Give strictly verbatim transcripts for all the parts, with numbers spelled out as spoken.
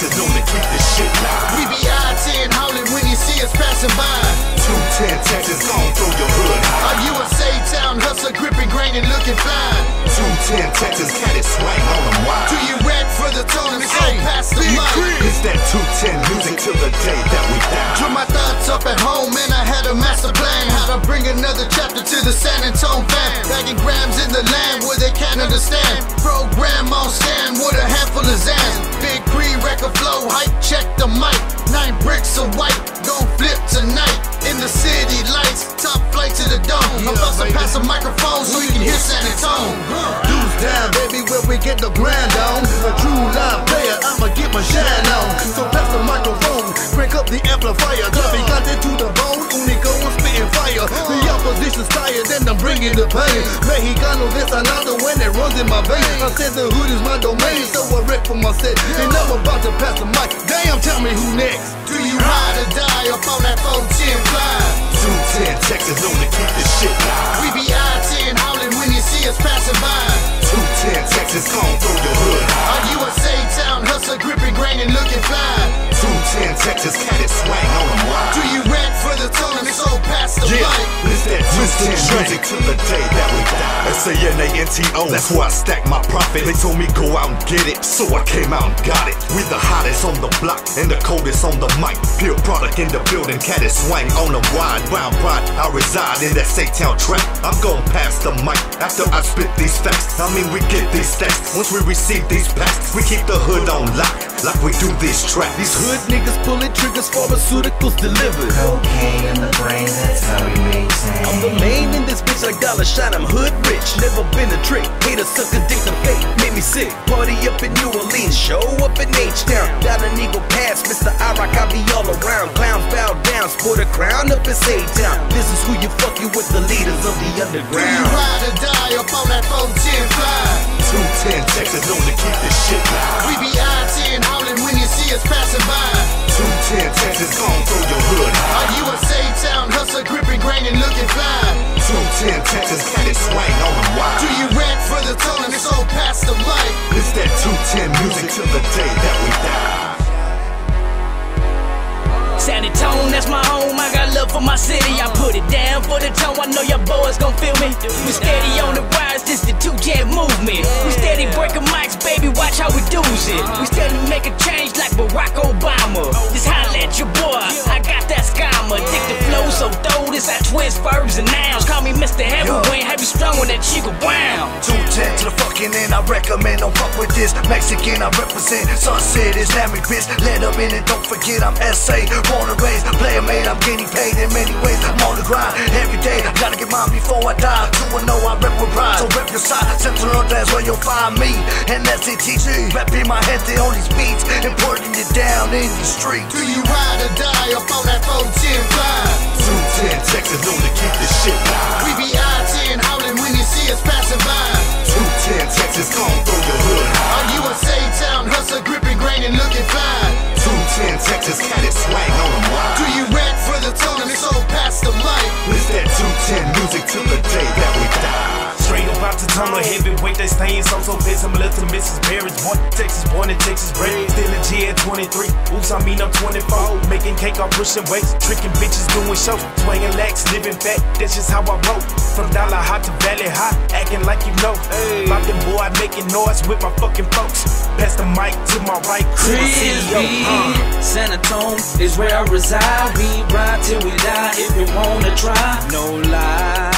Niggas know to keep this shit live. We be I ten howling when you see us passing by. Two ten Texas gon' throw your hood high. A U S A town hustler gripping grain and looking fine. Two ten Texas got it swang on them wide. Do you rap for the tone and so past the mic? It's that two ten music till the day that we die. Drew my thoughts up at home and I had a master plan. How to bring another chapter to the San Antonio fam. Bagging grams in the land where they can't understand. Program on stand with a handful of Zans. Big pre-record flow, hype, check the mic. Nine bricks of white, gon' flip tonight. In the city lights, top flight to the dome. I'm about to pass a microphone so you can hear San Antonio. Dudes down, baby, where we get the grind on. A true live player, I'ma get my shine on. So pass the microphone, break up the amplifier. Clubby got it to the bone, unico, I'm spitting fire. The opposition's tired and I'm bringing the pain. Mexicano, this another when it runs in my veins. I said the hood is my domain, so I rep for my set. And I'm about to pass the mic, damn, tell me who next. Do you ride or die up on that four ten fly? two ten Texas known to keep this shit live. We be I ten howling when you see us passing by. two ten Texas gon' throw your hood high. Are you a U S A town hustler gripping grain and looking fly? two ten Texas got it swang on them wide. Do you rap for the tone and it's all past the mic? Yeah, it's that two ten music till the day that we die. S A N A N T O, that's where I stack my profit. They told me go out and get it, so I came out and got it. We the hottest on the block and the coldest on the mic. Pure product in the building, cat is swang on them wide. Round pride, I reside in that state town trap. I'm gon' pass the mic after I spit these facts. I mean we get these stacks once we receive these packs. We keep the hood on lock like we do this track. These hood niggas pulling triggers, pharmaceuticals delivered. Cocaine in the brain, that's how we make sense. I'm the main in this bitch like dollar shot, I'm hood rich. Never been a trick, hater suck a dick to fake. Made me sick, party up in New Orleans, show up in H-Town. Down an Eagle Pass, Mister Irok, I be all around. Clown bow down, sport a crown up in Say-Town. This is who you fucking with, the leaders of the underground. Do you ride or die up on that four ten fly? two ten Texas known to keep this shit live. We be I ten howling when you see us passing by. two ten Texas gon' throw your hood high. Are you a U S A town hustler gripping grain and looking fly? two ten Texas got it swang on them wide. Do you rap for the tone and it's all past the mic? It's that two ten music till the day that we die. San Antonio, that's my home, I got love for my city. I put it down for the tone, I know your boys gon' feel me. We steady on the rise, this the two ten movement. We steady breaking mics, baby, watch how we do it. We steady make a change like Barack Obama. Just holla at your boy, I got that scammer. Dick the flow, so throw this, I twist verbs and nouns. Call me Mister Heavyweight, have you strong on that chica brown. two ten to the fucking end, I recommend, don't fuck with this. Mexican, I represent, sunset is namik, bitch. Let them in and don't forget, I'm S A born and raised, player made, I'm getting paid in many ways. I'm on the grind every day, gotta get mine before I die. two and oh, I rep with pride, so rep your side. Central North, that's where you'll find me, and that's N T G. Rap in my head, they on these beats, and pouring it down in these streets. Do you ride or die up on that four ten fly? two ten Texas known to keep this shit live. We be I ten howling when you see us passing by. two ten Texas gon' throw your hood high. Are you a U S A town hustler gripping grain and looking fly? two ten Texas got it swang on them wide. Do you rap for the tone and it's all past the mic? It's that two ten music till the day that we die. Straight up out the tunnel, heavyweight, they stains. I'm so pissed, I'm little Missus Barry's boy. Texas born in Texas bred, still a G at twenty-three. Oops, I mean I'm twenty-four. Making cake, I'm pushing weights, tricking bitches, doing shows, swinging legs, living fat. That's just how I roll. From dollar hot to valley hot, acting like you know. Poppin' boy, making noise with my fucking folks. Pass the mic to my right, Chris B. San Antonio is where I reside. We ride till we die. If you wanna try, no lie.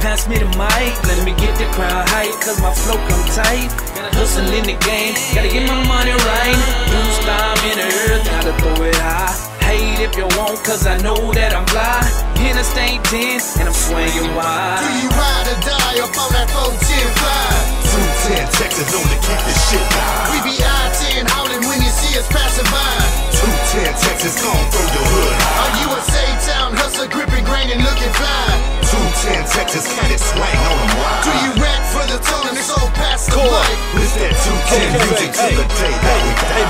Pass me the mic, let me get the crowd hype, cause my flow come tight. Hustle in the game, gotta get my money right. Blue slime in the earth, gotta throw it high. Hate if you want, cause I know that I'm fly. In a stain ten, and I'm swinging wide. Do you ride or die up on that four ten fly? two ten Texas known to keep this shit live. We be I ten howling when you see us passing by. two ten Texas gon' throw your hood high. Are you a U S A town hustler gripping grain and looking fly? two ten Texas got it swang on them wide. Do you rap for the tone and it's all past the mic? It's that two ten Hey,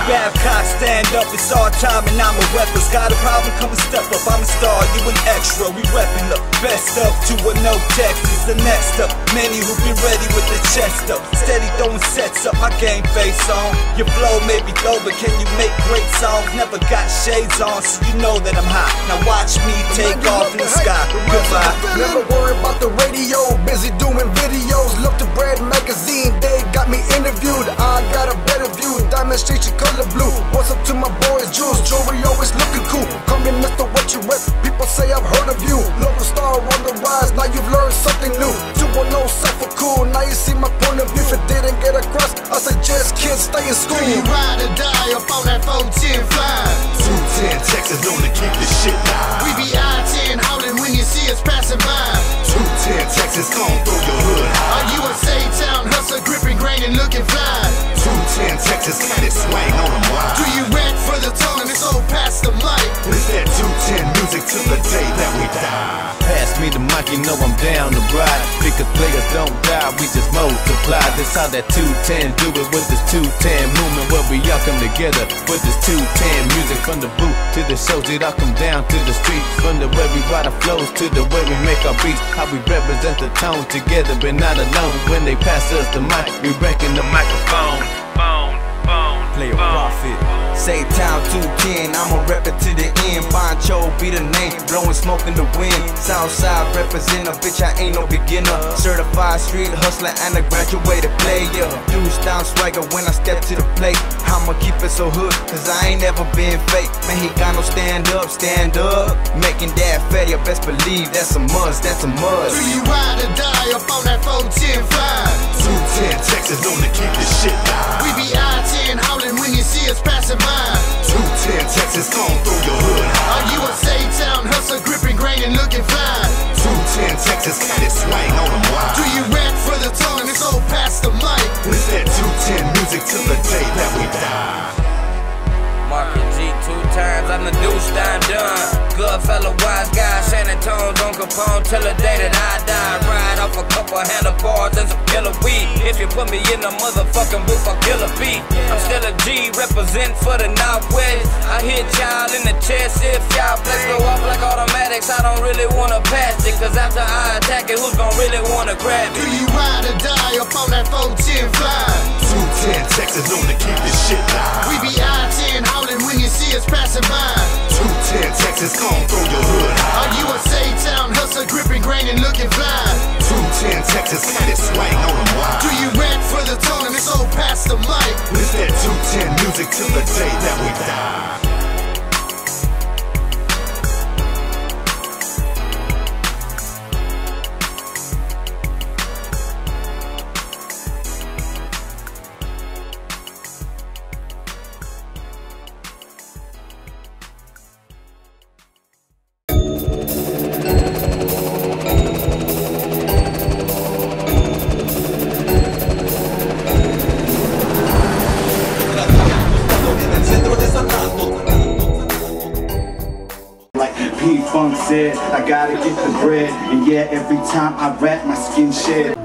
Babcock, stand up, it's our time and I'm a reckless. Got a problem, come and step up, I'm a star, you an extra. We reppin' up, best up, two ten Texas, the next up. Many who been ready with the chest up, steady throwing sets up, my game face on. Your flow may be low, but can you make great songs? Never got shades on, so you know that I'm hot. Now watch me take Imagine off in the hype. Sky, goodbye. Never worry about the radio, busy doing videos. Look to Bread Magazine, they got me interviewed. I got a better view, diamond street, your color blue. What's up to my boys, Jules, jewelry always looking cool. Come in, mister, what you with? People say I've heard of you. Local star on the rise, now you've learned something new. Two ten suffer cool, now you see my point of view. If it didn't get across, I suggest kids stay in school. You ride or die up on that four ten fly. Two ten Texas known to keep this shit live. We be I ten howling when you see us passing by. Two ten Texas gon' throw your hood high. Are you a Saytown hustler, gripping grain and looking fly? Two ten Texas got it swang on them wide. Do you rap for the tone and it's all past the mic? It's that two ten music till the day that we die. Pass me the mic, you know I'm down to ride. Because players don't die, we just multiply. That's how that two ten do it with this two ten movement, where we all come together with this two ten music. From the booth to the shows, it all come down to the street. From the way we ride our flows to the way we make our beats, how we represent the tone together but not alone. When they pass us the mic, we wrecking the microphone. Phone, phone, play a profit. Say time two ten, I'ma rep it to the end. Pancho be the name, blowing smoke in the wind. Southside representer, bitch, I ain't no beginner. Certified street hustler and a graduated player. Dudes down swagger when I step to the plate. I'ma keep it so hood, cause I ain't never been fake. Man, he got no stand up, stand up. Making that failure, best believe that's a must, that's a must. Do you ride or die up on that four ten fly? two ten Texas known to keep this shit live. We be I ten howling when you see us passing by. two ten Texas gon' throw your hood high. Are you a Saytown hustler, gripping grain and looking fly? two ten Texas got it swang on them wide. Do you rap for the tone and it's all past the mic? It's that two ten music till the day that we die. Mark G two times, I'm the deuce, I'm done. Good fella, wise guy, San Antonio, don't Capone till the day that I die. Ride off a couple handlebars and some killer weed. If you put me in a motherfucking booth, I'll kill a beat. I'm still a G, represent for the Northwest. I hit y'all in the chest, if y'all bless, go off like automatics. I don't really wanna pass it, cause after I attack it, who's gon' really wanna grab it? Do you ride or die up on that four ten fly? two ten Texas known to keep this shit live. We be I ten howling when you see us passing by. two ten Texas gon' throw your hood high. Are you a Saytown hustler, gripping grain and looking fly? two ten Texas got it swang on them wide. Do you rap for the tone and it's all past the mic? It's that two ten music till the day that we die. Said, I gotta get the bread, and yeah, every time I rap, my skin shed.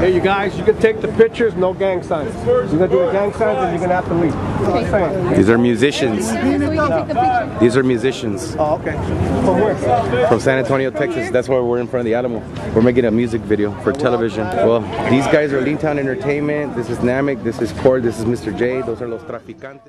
Hey, you guys, you can take the pictures, no gang signs. You're gonna do the gang signs, and you're gonna have to leave. These are musicians. These are musicians. Oh, okay. From where? From San Antonio, Texas. That's why we're in front of the Alamo. We're making a music video for television. Well, these guys are Lean Town Entertainment. This is Namik. This is Core. This is mister J. Those are los traficantes.